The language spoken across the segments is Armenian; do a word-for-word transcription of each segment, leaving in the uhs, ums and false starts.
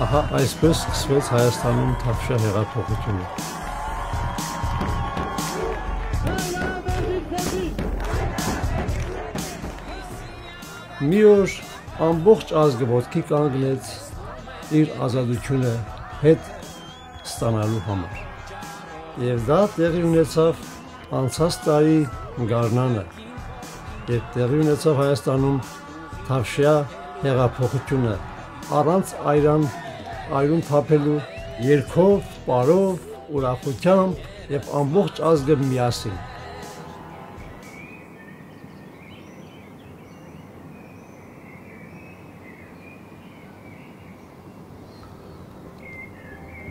Ահա այսպես սկսվեց Հայաստանում թավշյա հեղափոխությունը։ Մի օր ամբողջ ազգը ոտքի կանգնեց իր ազատությունը հետ ստանալու համար։ Եվ դա տեղի ունեցավ անցած տարի Գառնանը, երբ տեղի ունեցավ Հայաստանում թավշյա հեղափոխությունը, առանց այրան այրուն թափելու երգով, պարով, ուրախությամբ եւ ամբողջ ազգը միասին։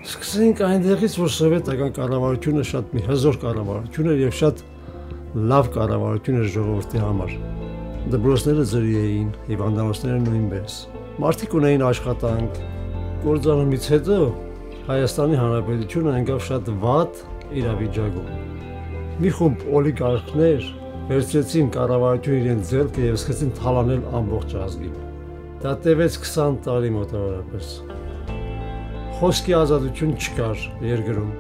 Սկսենք այնտեղից, որ սովետական կառավարությունը շատ մի հզոր կառավարություն էր եւ շատ լավ կառավարություն էր ժողովրդի համար։ Դպրոցները ծրի էին, հիվանդանոցները նույնպես։ Մարդիկ ունեին աշխատանք։ Կորձանումից հետո Հայաստանի Հանրապետությունը ընկավ շատ վատ իրավիճակում։ Մի խումբ օլիգարխներ վերցրեցին կառավարությունը իրենց ձեռքը եւ սկսեցին թալանել ամբողջ ազգին։ Դա տևեց քսան տարի մոտավորապես։ Խոսքի ազատություն չկար երկրում։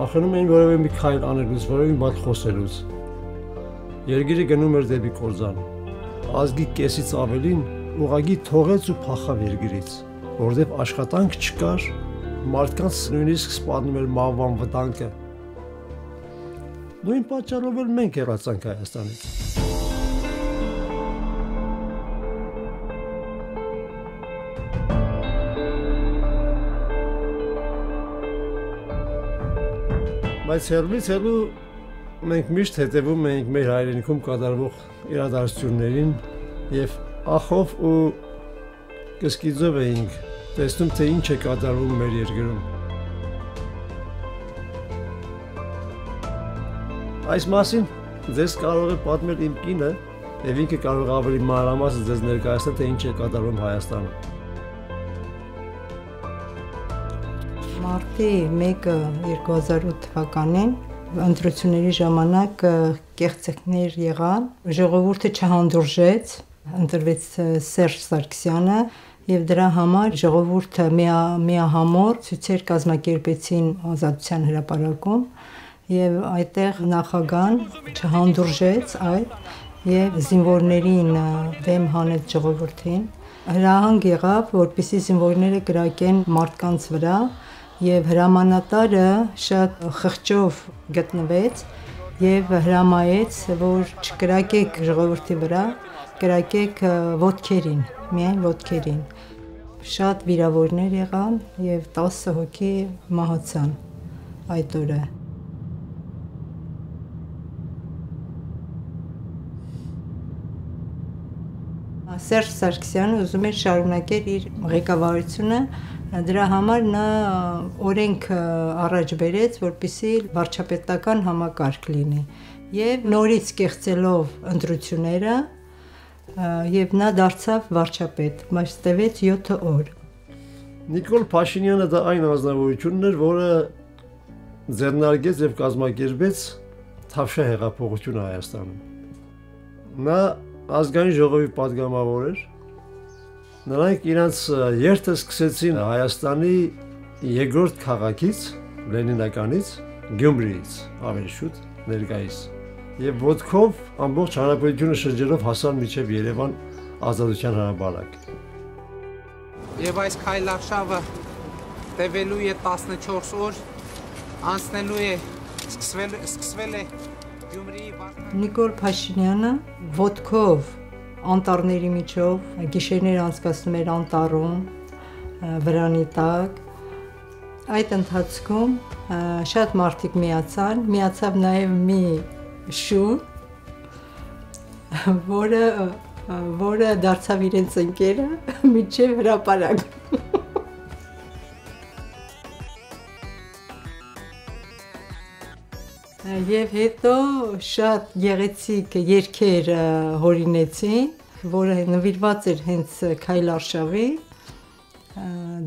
Ախնում էին որևէ մի քայլ անելուց, որևէ մի բան խոսելուց։ Երկիրը գնում էր դեպի կորձան։ Ազգի կեսից ավելին ուղղակի թողեց ու փախավ երկրից, որտեղ աշխատանք չկար, մարդկանց նույնիսկ սպառնում էր մահվան վտանգը։ Նույն պատճառով էլ մենք հեռացանք Հայաստանից։ Բայց հեռվից հեռու մենք միշտ հետևում էինք մեր հայրենիքում կատարվող իրադարձություններին եւ ախով ու կսկիզով էինք տեսնում, թե ինչ է կատարվում մեր երկրում։ Այս մասին ձեզ կարող է պատմել իմ կինը եւ ինքը կարող է ավելի մանրամասն ձեզ ներկայացնել, թե ինչ է կատարվում Հայաստանում։ Մարտի երկու հազար ութ թվականին ընտրությունների ժամանակ կեղծիքներ եղան, ժողովուրդը չհանդուրժեց, ընտրվեց Սերժ Սարգսյանը եւ դրա համար ժողովուրդը միահամոր ցույցեր կազմակերպեցին Ազատության հրապարակում եւ այդտեղ նախագահան չհանդուրժեց այդ եւ զինվորներին դեմ հանեց ժողովրդին։ Հրահանգ եղավ, որպեսզի զինվորները կրակեն մարդկանց վրա եւ հրամանատարը շատ խղճով գտնվեց եւ հրամայեց, որ չկրակեք ժողովրդի վրա, կրակեք ոտքերին, միայն ոտքերին։ Շատ վիրավորներ եղան եւ տասը հոգի մահացան այդ օրը։ Սերժ Սարգսյանը ուզում էր շարունակել իր ղեկավարությունը, դրա համար նա օրենք առաջ բերեց, որպեսզի վարչապետական համակարգ լինի, եւ նորից կեղծելով ընտրությունները, եւ նա դարձավ վարչապետ, բայց տևեց յոթ օր։ Նիկոլ Փաշինյանը դա այն անձնավորությունն էր, որը ձեռնարկեց եւ կազմակերպեց թավշյա հեղափոխությունը Հայաստանում։ Նա ազգային ժողովի պատգամավոր էր, նրանք իրենց երթը սկսեցին Հայաստանի երկրորդ քաղաքից, Լենինականից, Գյումրիից, ավելի շուտ ներկայիս, եւ ոտքով ամբողջ հանրապետությունը շրջելով հասան մինչեւ Երևան Ազատության հրապարակ։ Եվ այս քայլարշավը տևելու է տասնչորս օր, անցնելու է, սկսվել է Նիկոլ Փաշինյանը ոտքով անտառների միջով գիշերներ անցկացնում էր անտառում, վրանի տակ։ Այդ ընթացքում շատ մարդիկ միացան, միացավ նաև մի շուն, որը որը դարձավ իրենց ընկերը միջև հրապարակ։ Եվ հետո շատ գեղեցիկ երգեր հորինեցին, որը նվիրված էր հենց քայլարշավի,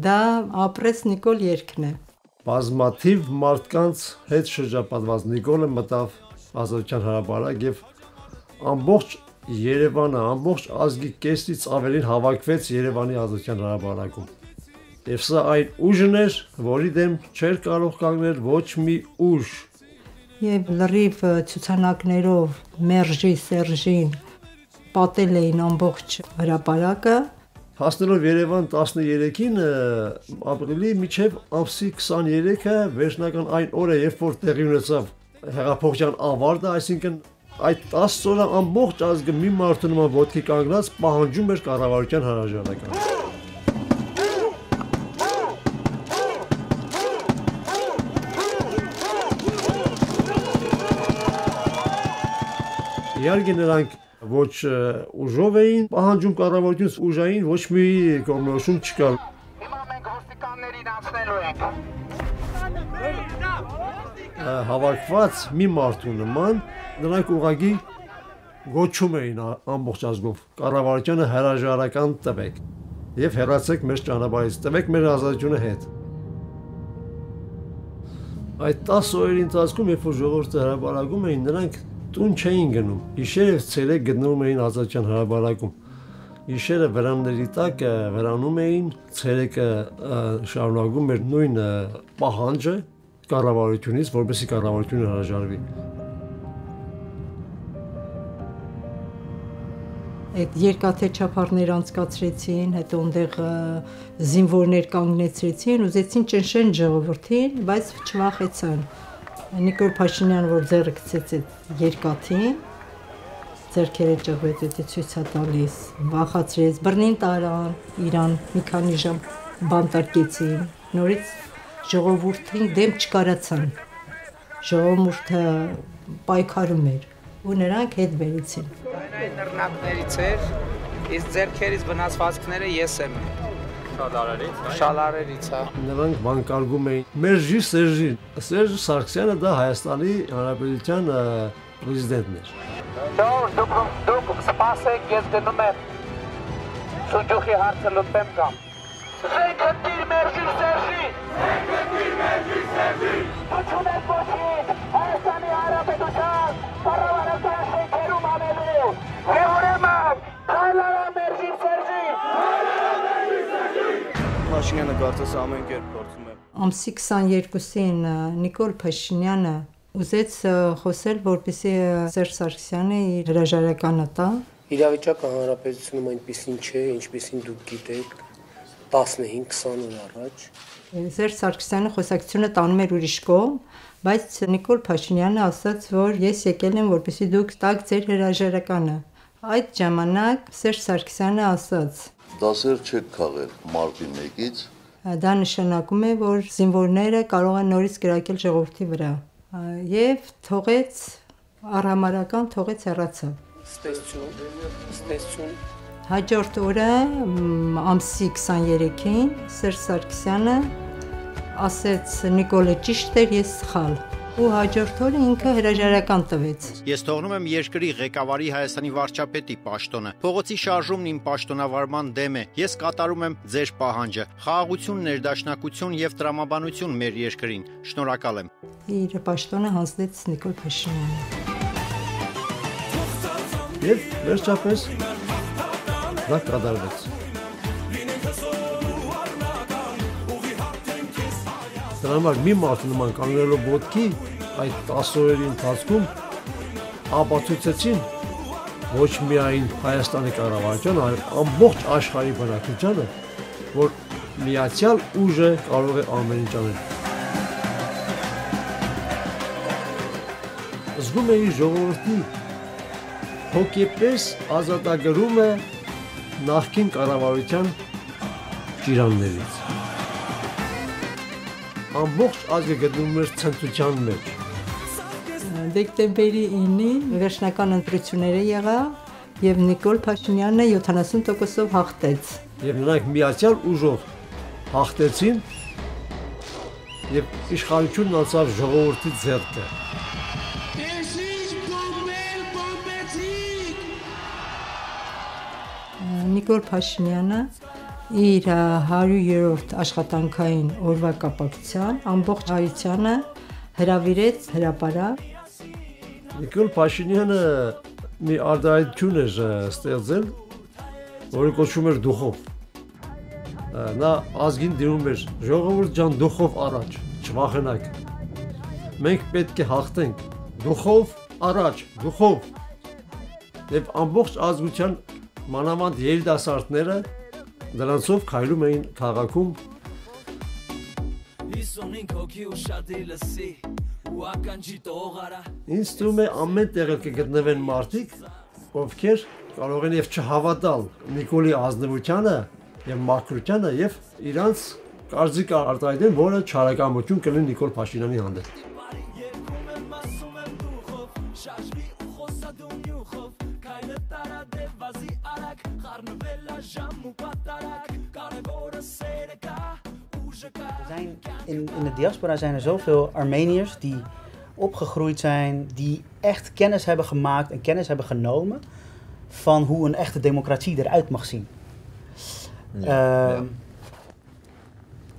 դա ապրես Նիկոլ երգն է։ Բազմաթիվ մարդկանց հետ շրջապատված Նիկոլը մտավ Ազատության հրապարակ եւ ամբողջ Երևանը, ամբողջ ազգի կեսից ավելին հավաքվեց Երևանի Ազատության հրապարակում։ Եվ սա այն ուժն էր, որի դեմ չէր կարող կանգնել ոչ մի ուժ։ Եվ լրիվ ցուցանակներով մերժի Սերժին պատել էին ամբողջ հրապարակը։ Հասնելով Երևան տասներկին, ապրիլի մինչև ամսի քսաներեքը վերջնական այն օրը, երբ որ տեղի ունեցավ հեղափոխության ավարտը, այսինքն այդ տասն օրը ամբողջ ազգը մի մարդու նման ոտքի կանգնած պահանջում էր կառավարության հրաժարականը։ Իհարկե նրանք ոչ ուժով էին պահանջում կառավարությունից, ուժային ոչ մի կողմնորոշում չկար։ Հիմա մենք ռուսիկաններին անցնելու ենք։ Հավաքված մի մարդու նման նրանք ուղղակի գոչում էին ամբողջ ազգով կառավարությանը հրաժարական տվեք եւ հեռացեք մեր ճանապարհից, տվեք մեր ազատությունը հետ։ Այդ տասն օրերի ընթացքում, երբ որ ժողովուրդը հրապարակում էին, նրանք տուն չէին գնում, գիշերը ցերեկ գտնվում էին Ազատության հրապարակում, գիշերը վրանների տակ վրանում էին, ցերեկը շարունակում էր նույն պահանջը կառավարությունից, որպեսզի կառավարությունը հրաժարվի։ Այդ երկաթե չափարներ անցկացրեցին, հետո այնտեղ զինվորներ կանգնեցրեցին, ուզեցին ճնշեն ժողովրդին, բայց չվախեցան։ Նիկոլ Փաշինյանը, որ ձեռը գցեց երկաթին, ձեռքերը ճղվեց, դա ցույց է տալիս, վախացրեց, բռնին տարան, իրան մի քանի ժամ բանտարկեցին, նորից ժողովուրդին դեմ չկարացան, ժողովուրդը պայքարում էր, ու նրանք հետ բերեցին։ Այն նռնակներից էր, իսկ ձեռքերից վնասվածքները ես եմ։ Շալարերից է։ Նրանք վանկարկում էին մերժի Սերժին։ Սերժ Սարգսյանը դա Հայաստանի Հանրապետության պրեզիդենտն էր։ Դուք սպասեք, ես գնում եմ շուջուխի հարցը լուծեմ կամ։ Զենք ընտիր մերժի Սերժին։ Զենք ընտիր մերժի Սերժին։ Փչում եք ոչինչ Հայաստանի Հանրապետության կառավարական շենքերում անելու։ Եվ ուրեմն քայլարա մերժի Սերժին։ Փաշինյանը կարծես ամեն կերպ փորձում է։ Ամսի քսաներկուսին Նիկոլ Փաշինյանը ուզեց խոսել, որպեսզի Սերժ Սարգսյանը իր հրաժարականը տա։ Իրավիճակը հանրապետությունում այնպիսին չէ, ինչպիսին դուք գիտեք, տասնհինգ քսան օր առաջ։ Սերժ Սարգսյանը խոսակցությունը տանում էր ուրիշ կողմ, բայց Նիկոլ Փաշինյանը ասաց, որ ես եկել եմ, որպեսզի դուք տաք ձեր հրաժարականը։ Այդ ժամանակ Սերժ Սարգսյանը ասաց. Դասեր չեք քաղել մարտի մեկից։ Դա նշանակում է, որ զինվորները կարող են նորից գրակել ժողովրդի վրա։ Եվ թողեց, առհամարական թողեց հեռացավ։ Ստեցություն, ստեցություն։ Հաջորդ օրը ամսի քսաներկին Սերժ Սարգսյանը ասեց Նիկոլը ճիշտ էր, ես սխալ։ Ու հաջորդ օրը ինքը հրաժարական տվեց։ Ես թողնում եմ երկրի ղեկավարի Հայաստանի վարչապետի պաշտոնը։ Փողոցի շարժումն իմ պաշտոնավարման դեմ է։ Ես կատարում եմ ձեր պահանջը։ Խաղաղություն, ներդաշնակություն եւ տրամաբանություն մեր երկրին։ Շնորհակալ եմ։ Իր պաշտոնը հանձնեց Նիկոլ Փաշինյանին։ Եվ վերջապես դա կատարվեց։ Դրանով մի մարդու նման կանգնելով ոտքի այդ տասն օրերի ընթացքում ապացուցեցին ոչ միայն Հայաստանի կառավարությունը, այլ ամբողջ աշխարհի բնակչությանը, որ միացյալ ուժը կարող է ամեն ինչ անել։ Զգում էի ժողովրդի հոգեպես ազատագրումը նախկին կառավարության ճիրաններից։ Ամբողջ ազգը գտնվում էր ցնծության մեջ։ Դեկտեմբերի ինին վերջնական ընտրությունները եղավ եւ Նիկոլ Փաշինյանը յոթանասուն տոկոսով հաղթեց։ Եվ նրանք միացյալ ուժով հաղթեցին եւ իշխանությունն անցավ ժողովրդի ձեռքը։ Նիկոլ Փաշինյանը իր հարյուրերորդ աշխատանքային օրվա կապակցությամբ ամբողջ հայությանը հրավիրեց հրապարակ։ Նիկոլ Փաշինյանը մի արդարություն էր ստեղծել, որը կոչվում էր «Դուխով»։ Նա ազգին դիրում էր ժողովուրդ ջան դուխով առաջ չվախենակ մենք պետք է հաղթենք դուխով առաջ դուխով եւ ամբողջ ազգության մանավանդ երիտասարդները դրանցով քայլում էին քաղաքում հիսունհինգ հոգի ու շատի լսի ու ականջի տողարա ինստրումը ամեն տեղը կգտնվեն մարդիկ ովքեր կարող են եւ չհավատալ Նիկոլի ազնվությանը Եվ մաքրությանը եւ իրանց կարծիք արտահայտեն, որը չարակամություն կլինի Նիկոլ Փաշինյանի հանդեպ։ Zijn in, in de diaspora zijn er zoveel Armeniërs die opgegroeid zijn, die echt kennis hebben gemaakt en kennis hebben genomen van hoe een echte democratie eruit mag zien. Ja, uh, ja.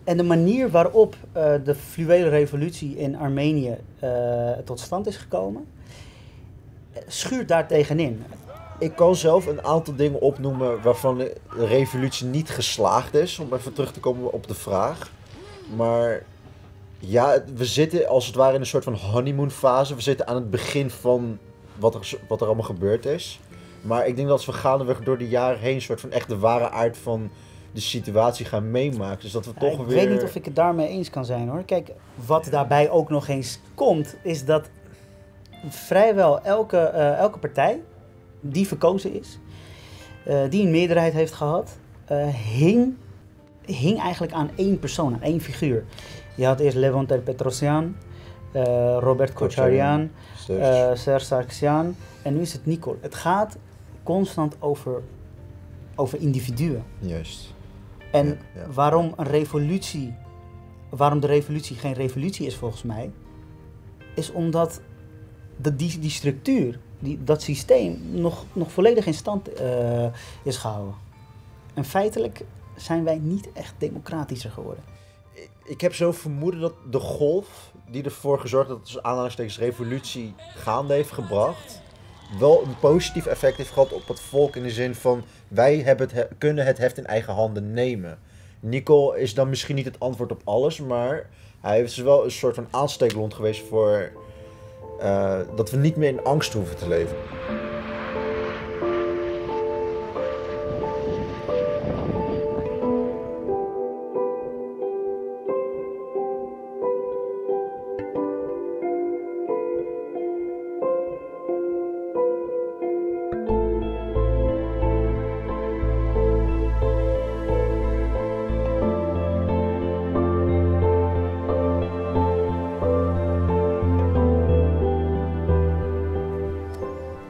En de manier waarop uh, de fluwele revolutie in Armenië uh, tot stand is gekomen, schuurt daar tegenin. Ik kan zelf een aantal dingen opnoemen waarvan de revolutie niet geslaagd is, om even terug te komen op de vraag. Maar ja, we zitten als het ware in een soort van honeymoon fase. We zitten aan het begin van wat er, wat er allemaal gebeurd is. Maar ik denk dat we gaandeweg door de jaren heen een soort van echt de ware aard van de situatie gaan meemaken. Dus dat we ja, toch ik weer... weet niet of ik het daarmee eens kan zijn hoor. Kijk, wat daarbij ook nog eens komt, is dat vrijwel elke, uh, elke partij die verkozen is, uh, die een meerderheid heeft gehad, uh, hing, hing eigenlijk aan één persoon, aan één figuur. Je had eerst Levon Ter-Petrosian, uh, Robert Kocharyan, uh, Serzh Sargsyan en nu is het Nikol. Het gaat constant over, over individuen. Juist. En ja, ja. waarom een revolutie, waarom de revolutie geen revolutie is volgens mij, is omdat de, die, die structuur, die, dat systeem nog, nog volledig in stand uh, is gehouden. En feitelijk zijn wij niet echt democratischer geworden. Ik heb zo vermoeden dat de golf die ervoor gezorgd dat de aanhalingstekens revolutie gaande heeft gebracht, wel een positief effect heeft gehad op het volk in de zin van wij hebben het he kunnen het heft in eigen handen nemen. Nikol is dan misschien niet het antwoord op alles, maar hij is wel een soort van aansteeklont geweest voor uh, dat we niet meer in angst hoeven te leven.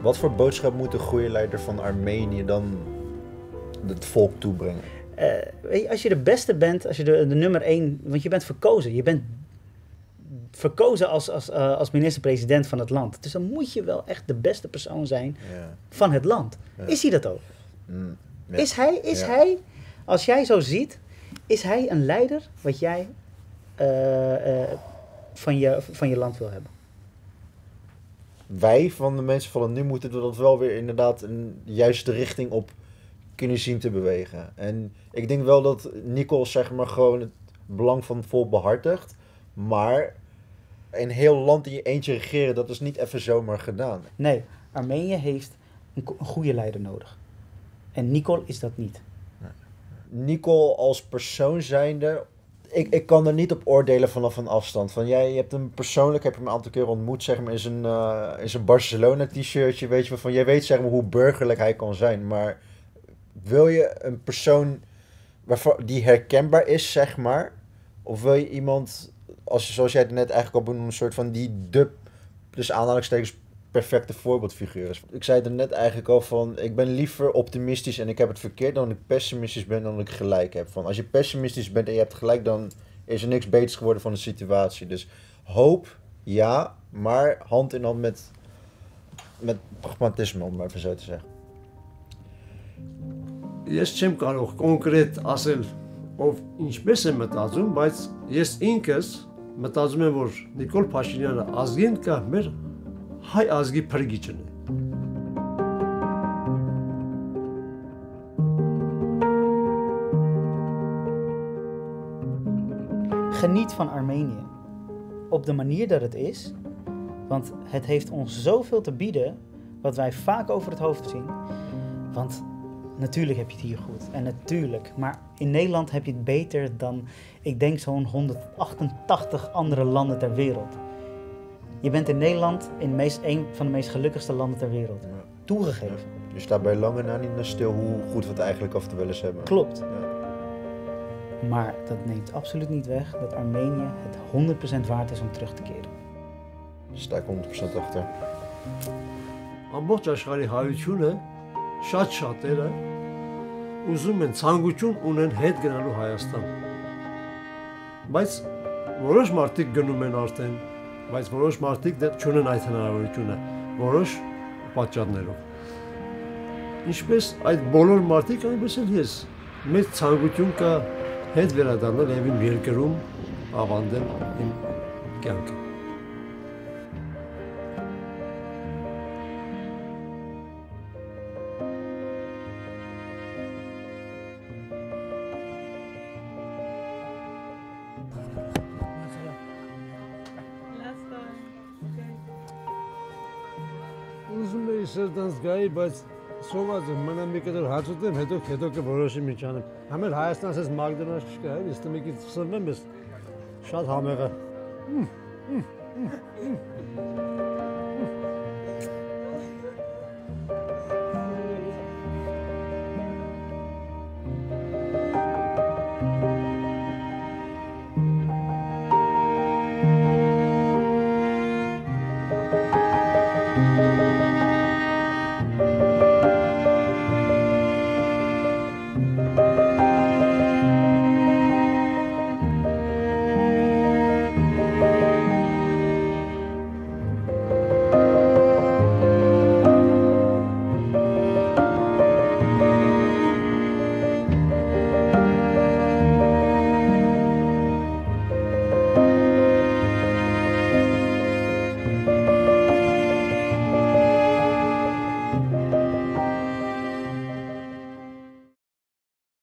Wat voor boodschap moet de goede leider van Armenië dan het volk toebrengen? Uh, weet je, als je de beste bent, als je de, de nummer één... Want je bent verkozen. Je bent verkozen als, als, uh, als minister-president van het land. Dus dan moet je wel echt de beste persoon zijn ja. van het land. Ja. Is hij dat ook? Mm, ja. Is, hij, is ja. hij, als jij zo ziet, is hij een leider wat jij uh, uh, van, je, van je land wil hebben? Wij van de mensen van het nu moeten we dat wel weer inderdaad een juiste richting op kunnen zien te bewegen. En ik denk wel dat Nikol zeg maar gewoon het belang van het volk behartigt. Maar een heel land in je eentje regeren, dat is niet even zomaar gedaan. Nee, Armenië heeft een goede leider nodig. En Nikol is dat niet. Nee. Nikol als persoon zijnde... Ik, ik kan er niet op oordelen vanaf een afstand. Van, jij je hebt hem persoonlijk, heb je hem een aantal keer ontmoet, zeg maar, in zijn, uh, in zijn Barcelona-t-shirtje, weet je, van, jij weet zeg maar hoe burgerlijk hij kan zijn. Maar wil je een persoon waarvan, die herkenbaar is, zeg maar, of wil je iemand, als, zoals jij het net eigenlijk al benoemde, een soort van die de, dus aanhalingstekens, perfecte voorbeeldfiguur is. Ik zei het er net eigenlijk al van, ik ben liever optimistisch en ik heb het verkeerd dan dat ik pessimistisch ben dan dat ik gelijk heb. Van, als je pessimistisch bent en je hebt gelijk, dan is er niks beters geworden van de situatie. Dus hoop, ja, maar hand in hand met, met pragmatisme, om maar even zo te zeggen. Yes, Jim kan ook concreet als of iets beter met dat maar yes, inkers met dat men wordt Nikol Pashinyan als geen kan meer. Hij Azgi Parigitjan. Geniet van Armenië. Op de manier dat het is. Want het heeft ons zoveel te bieden. Wat wij vaak over het hoofd zien. Want natuurlijk heb je het hier goed. En natuurlijk. Maar in Nederland heb je het beter dan, ik denk, zo'n honderdachtentachtig andere landen ter wereld. Je bent in Nederland in de meest, een van de meest gelukkigste landen ter wereld. Ja. Toegegeven. Ja. Je staat bij lange na niet naar stil hoe goed we het eigenlijk af te willen hebben. Klopt. Ja. Maar dat neemt absoluut niet weg dat Armenië het honderd procent waard is om terug te keren. Daar sta ik honderd procent achter. Ամբողջ աշխարհի հայությունը շատ շատերը ուզում են ցանկություն ունեն հետ գնալու Հայաստան։ Բայց որոշ մարդիկ գնում են արդեն, բայց որոշ մարդիկ դեռ չունեն այդ հնարավորությունը, որոշ պատճառներով։ Ինչպես այդ բոլոր մարդիկ, այնպես էլ ես, մեծ ցանկություն կա հետ վերադառնալ եւ իմ երկրում ավանդել իմ կյանքը։ Zgay, but so was the Manamikadar Hatsutem, Hedok, Hedok, Boroshimitchan. Hamel Hayasnas is Magdanaska, is to make it some members. Shot Hammer.